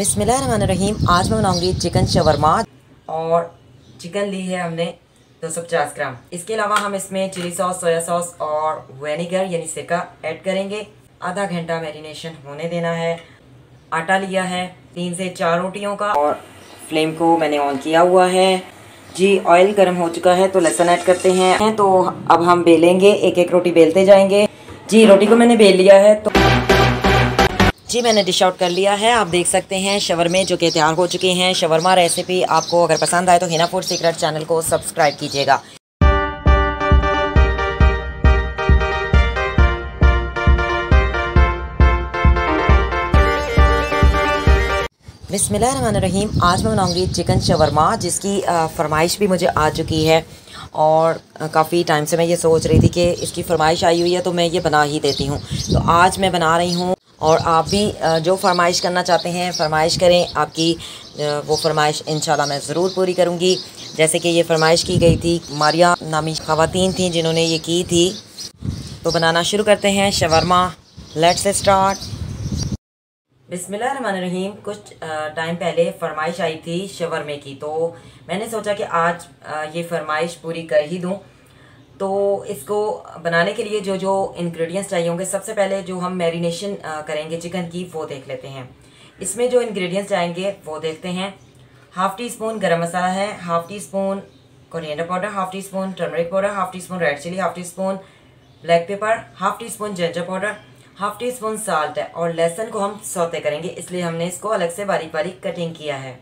बिस्मिल्लाहिर्रहमानिर्रहीम। आज मैं बनाऊंगी चिकन शवरमा और चिकन ली है हमने 250 ग्राम। इसके अलावा हम इसमें चिली सॉस, सोया सॉस और विनेगर यानी सिरका ऐड करेंगे। आधा घंटा मैरिनेशन होने देना है। आटा लिया है 3 से 4 रोटियों का और फ्लेम को मैंने ऑन किया हुआ है। जी, ऑयल गर्म हो चुका है तो लहसुन ऐड करते हैं। तो अब हम बेलेंगे, एक एक रोटी बेलते जाएंगे। जी, रोटी को मैंने बेल लिया है। तो जी, मैंने डिश आउट कर लिया है। आप देख सकते हैं शवरमे जो कि तैयार हो चुके हैं। शवरमा रेसिपी आपको अगर पसंद आए तो हिना फूड सीक्रेट चैनल को सब्सक्राइब कीजिएगा। बिस्मिल्लाहिर्रहमानिर्रहीम। आज मैं बनाऊंगी चिकन शवरमा, जिसकी फरमाइश भी मुझे आ चुकी है और काफ़ी टाइम से मैं ये सोच रही थी कि इसकी फरमाइश आई हुई है तो मैं ये बना ही देती हूँ। तो आज मैं बना रही हूँ और आप भी जो फरमाइश करना चाहते हैं फरमाइश करें। आपकी वो फरमाइश इंशाल्लाह मैं ज़रूर पूरी करूँगी। जैसे कि ये फरमाइश की गई थी, मारिया नामी ख़वातीन थी जिन्होंने ये की थी। तो बनाना शुरू करते हैं शवरमा। Let's start. बिस्मिल्लाहिर्रहमानिर्रहीम। कुछ टाइम पहले फरमाइश आई थी शवरमे की, तो मैंने सोचा कि आज ये फरमाइश पूरी कर ही दूं। तो इसको बनाने के लिए जो जो इंग्रेडिएंट्स चाहिए होंगे, सबसे पहले जो हम मैरिनेशन करेंगे चिकन की वो देख लेते हैं। इसमें जो इंग्रेडिएंट्स जाएंगे वो देखते हैं। 1/2 टीस्पून गरम मसाला है, 1/2 teaspoon coriander powder, 1/2 teaspoon turmeric powder, 1/2 teaspoon red chilli, 1/2 teaspoon black pepper, 1/2 teaspoon ginger powder, 1/2 teaspoon salt है। और लहसुन को हम सौते करेंगे, इसलिए हमने इसको अलग से बारीक बारीक कटिंग किया है।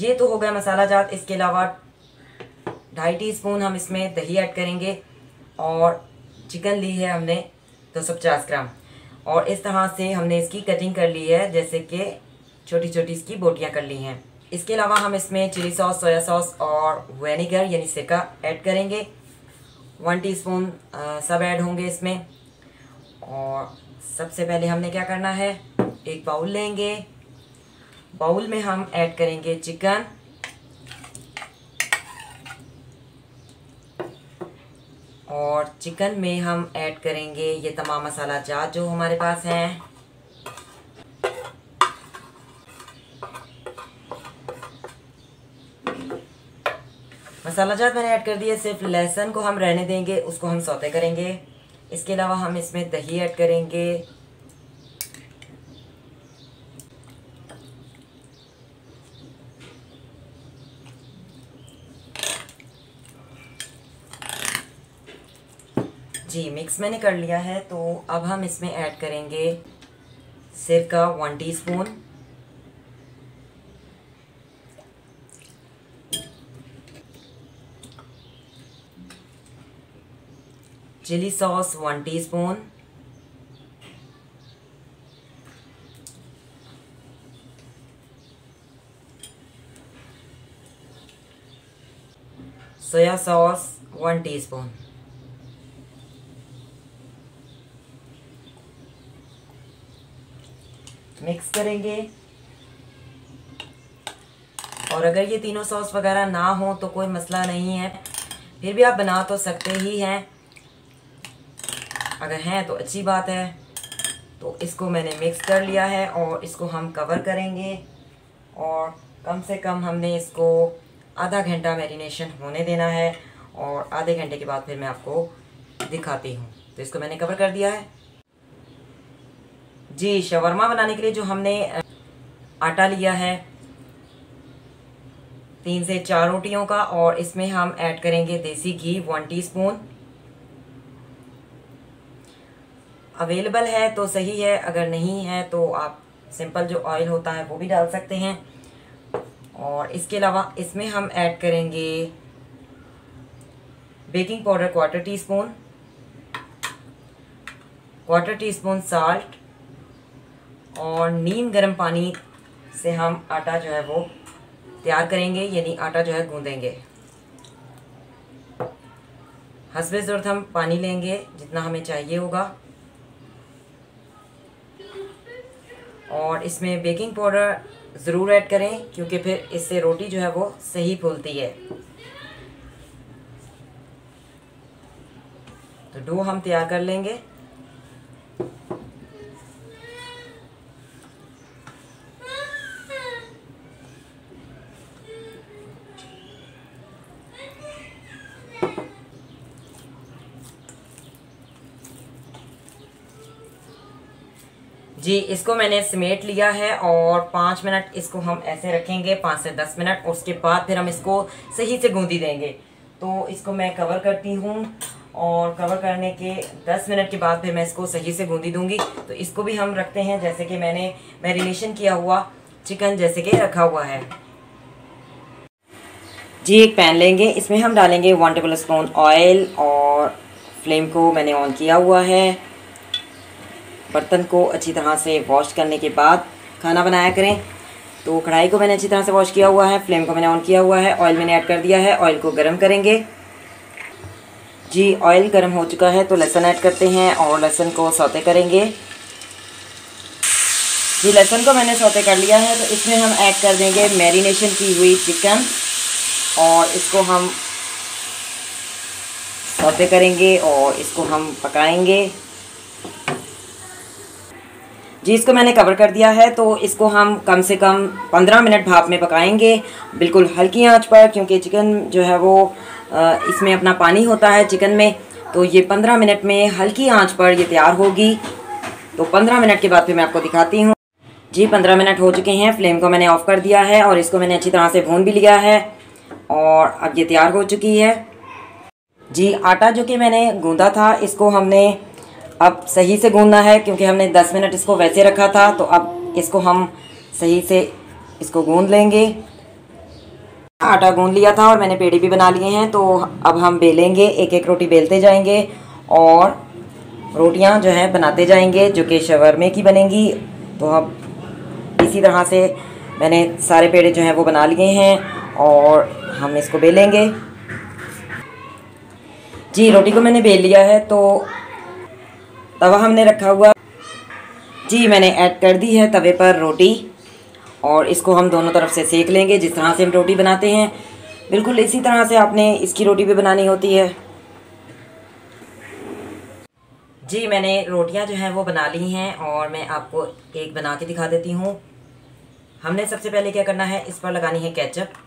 ये तो हो गया मसाला जात। इसके अलावा 2.5 टीस्पून हम इसमें दही ऐड करेंगे और चिकन ली है हमने 250 ग्राम। और इस तरह से हमने इसकी कटिंग कर ली है, जैसे कि छोटी छोटी इसकी बोटियाँ कर ली हैं। इसके अलावा हम इसमें चिली सॉस, सोया सॉस और विनेगर यानी सिरका ऐड करेंगे। 1 टीस्पून सब ऐड होंगे इसमें। और सबसे पहले हमने क्या करना है, एक बाउल लेंगे। बाउल में हम ऐड करेंगे चिकन। और चिकन में हम ऐड करेंगे ये तमाम मसाला जात जो हमारे पास हैं। मसाला जात मैंने ऐड कर दिए, सिर्फ लहसुन को हम रहने देंगे, उसको हम सौते करेंगे। इसके अलावा हम इसमें दही ऐड करेंगे। जी, मिक्स मैंने कर लिया है। तो अब हम इसमें ऐड करेंगे सिरका 1 teaspoon. Chilli sauce 1 teaspoon. Soya sauce 1 teaspoon. Mix करेंगे। और अगर ये तीनों सॉस वगैरह ना हो तो कोई मसला नहीं है, फिर भी आप बना तो सकते ही हैं। अगर हैं तो अच्छी बात है। तो इसको मैंने मिक्स कर लिया है और इसको हम कवर करेंगे। और कम से कम हमने इसको आधा घंटा मैरिनेशन होने देना है और आधे घंटे के बाद फिर मैं आपको दिखाती हूँ। तो इसको मैंने कवर कर दिया है। जी, शवरमा बनाने के लिए जो हमने आटा लिया है 3 से 4 रोटियों का, और इसमें हम ऐड करेंगे देसी घी 1 टीस्पून। अवेलेबल है तो सही है, अगर नहीं है तो आप सिंपल जो ऑयल होता है वो भी डाल सकते हैं। और इसके अलावा इसमें हम ऐड करेंगे baking powder 1/4 teaspoon, 1/4 teaspoon salt. और नीम गर्म पानी से हम आटा जो है वो तैयार करेंगे, यानी आटा जो है गूंदेंगे। हस्बे ज़रूरत हम पानी लेंगे जितना हमें चाहिए होगा। और इसमें बेकिंग पाउडर ज़रूर ऐड करें क्योंकि फिर इससे रोटी जो है वो सही फूलती है। तो डो हम तैयार कर लेंगे। जी। इसको मैंने समेट लिया है और 5 मिनट इसको हम ऐसे रखेंगे, 5 से 10 मिनट। उसके बाद फिर हम इसको सही से गूंदी देंगे। तो इसको मैं कवर करती हूँ और कवर करने के 10 मिनट के बाद फिर मैं इसको सही से गूंदी दूंगी। तो इसको भी हम रखते हैं जैसे कि मैंने मैरिनेशन किया हुआ चिकन जैसे कि रखा हुआ है जी। एक पैन लेंगे, इसमें हम डालेंगे 1 टेबल स्पून ऑयल और फ्लेम को मैंने ऑन किया हुआ है। बर्तन को अच्छी तरह से वॉश करने के बाद खाना बनाया करें। तो कढ़ाई को मैंने अच्छी तरह से वॉश किया हुआ है, फ्लेम को मैंने ऑन किया हुआ है, ऑयल मैंने ऐड कर दिया है। ऑयल को गर्म करेंगे जी। ऑयल गर्म हो चुका है तो लहसुन ऐड करते हैं और लहसुन को सौते करेंगे जी। लहसुन को मैंने सौते कर लिया है तो इसमें हम ऐड कर देंगे मैरिनेशन की हुई चिकन और इसको हम सौते करेंगे और इसको हम पकाएंगे जी। इसको मैंने कवर कर दिया है तो इसको हम कम से कम 15 मिनट भाप में पकाएंगे, बिल्कुल हल्की आंच पर, क्योंकि चिकन जो है वो इसमें अपना पानी होता है चिकन में। तो ये 15 मिनट में हल्की आंच पर ये तैयार होगी। तो 15 मिनट के बाद फिर मैं आपको दिखाती हूँ जी। 15 मिनट हो चुके हैं, फ्लेम को मैंने ऑफ कर दिया है और इसको मैंने अच्छी तरह से भून भी लिया है और अब ये तैयार हो चुकी है जी। आटा जो कि मैंने गूँधा था इसको हमने अब सही से गूंदना है, क्योंकि हमने 10 मिनट इसको वैसे रखा था। तो अब इसको हम सही से इसको गूंद लेंगे। आटा गूंद लिया था और मैंने पेड़े भी बना लिए हैं। तो अब हम बेलेंगे, एक एक रोटी बेलते जाएंगे और रोटियां जो हैं बनाते जाएंगे, जो कि शवरमे की बनेंगी। तो अब इसी तरह से मैंने सारे पेड़े जो हैं वो बना लिए हैं और हम इसको बेलेंगे जी। रोटी को मैंने बेल लिया है तो तवा हमने रखा हुआ जी। मैंने ऐड कर दी है तवे पर रोटी और इसको हम दोनों तरफ से सेक लेंगे, जिस तरह से हम रोटी बनाते हैं बिल्कुल इसी तरह से आपने इसकी रोटी भी बनानी होती है जी। मैंने रोटियां जो हैं वो बना ली हैं और मैं आपको एक बना के दिखा देती हूँ। हमने सबसे पहले क्या करना है, इस पर लगानी है केचप।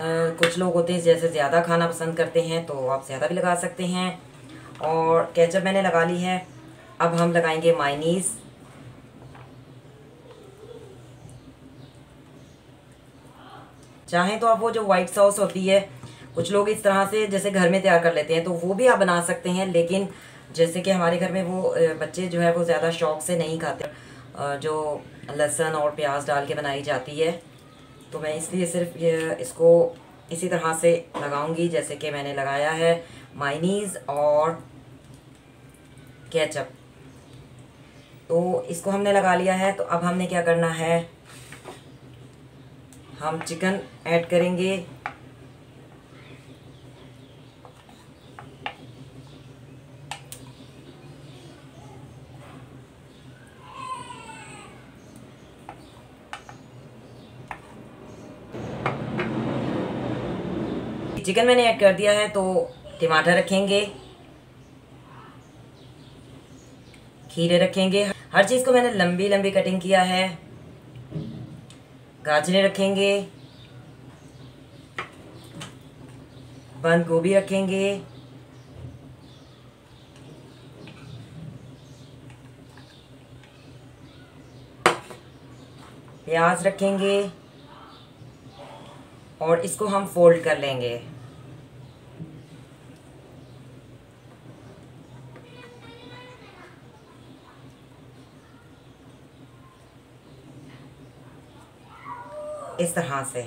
कुछ लोग होते हैं जैसे ज़्यादा खाना पसंद करते हैं तो आप ज़्यादा भी लगा सकते हैं। और केचप मैंने लगा ली है। अब हम लगाएंगे मायनीज़। चाहें तो आप वो जो वाइट सॉस होती है, कुछ लोग इस तरह से जैसे घर में तैयार कर लेते हैं, तो वो भी आप बना सकते हैं। लेकिन जैसे कि हमारे घर में वो बच्चे जो है वो ज़्यादा शौक से नहीं खाते, जो लहसुन और प्याज डाल के बनाई जाती है। तो मैं इसलिए सिर्फ इसको इसी तरह से लगाऊंगी जैसे कि मैंने लगाया है मायनीज़ और केचप। तो इसको हमने लगा लिया है। तो अब हमने क्या करना है, हम चिकन ऐड करेंगे। चिकन मैंने ऐड कर दिया है तो टमाटर रखेंगे, खीरे रखेंगे। हर चीज़ को मैंने लंबी लंबी कटिंग किया है। गाजरें रखेंगे, बंद गोभी रखेंगे, प्याज रखेंगे और इसको हम फोल्ड कर लेंगे। इस तरह से।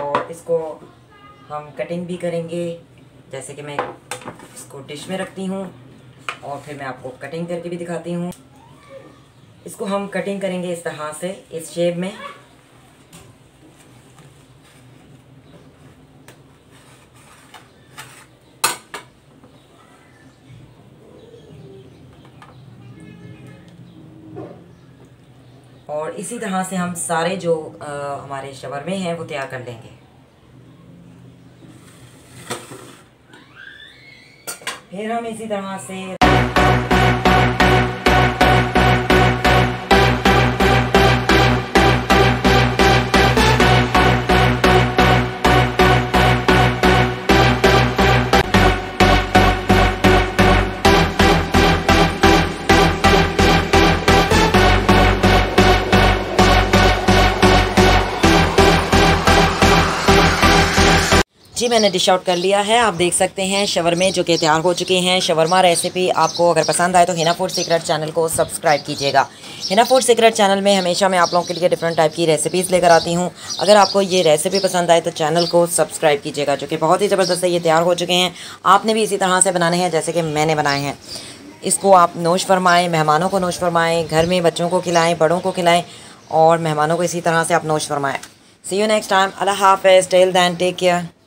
और इसको हम कटिंग भी करेंगे जैसे कि मैं इसको डिश में रखती हूँ और फिर मैं आपको कटिंग करके भी दिखाती हूँ। इसको हम कटिंग करेंगे इस तरह से, इस शेप में। और इसी तरह से हम सारे जो हमारे शवरमे हैं वो तैयार कर लेंगे। फिर हम इसी तरह से जी मैंने डिश आउट कर लिया है। आप देख सकते हैं शवरमे जो कि तैयार हो चुके हैं। शवरमा रेसिपी आपको अगर पसंद आए तो हिना फूड सीक्रेट चैनल को सब्सक्राइब कीजिएगा। हिना फूड सीक्रेट चैनल में हमेशा मैं आप लोगों के लिए डिफरेंट टाइप की रेसिपीज़ लेकर आती हूं। अगर आपको ये रेसिपी पसंद आए तो चैनल को सब्सक्राइब कीजिएगा। जो कि बहुत ही ज़बरदस्त ये तैयार हो चुके हैं। आपने भी इसी तरह से बनाने हैं जैसे कि मैंने बनाए हैं। इसको आप नोश फरमाएँ, मेहमानों को नोश फरमाएँ, घर में बच्चों को खिलाएँ, बड़ों को खिलाएँ और मेहमानों को इसी तरह से आप नोश फरमाएँ। See you next time. Allah Hafiz. Till then, take care.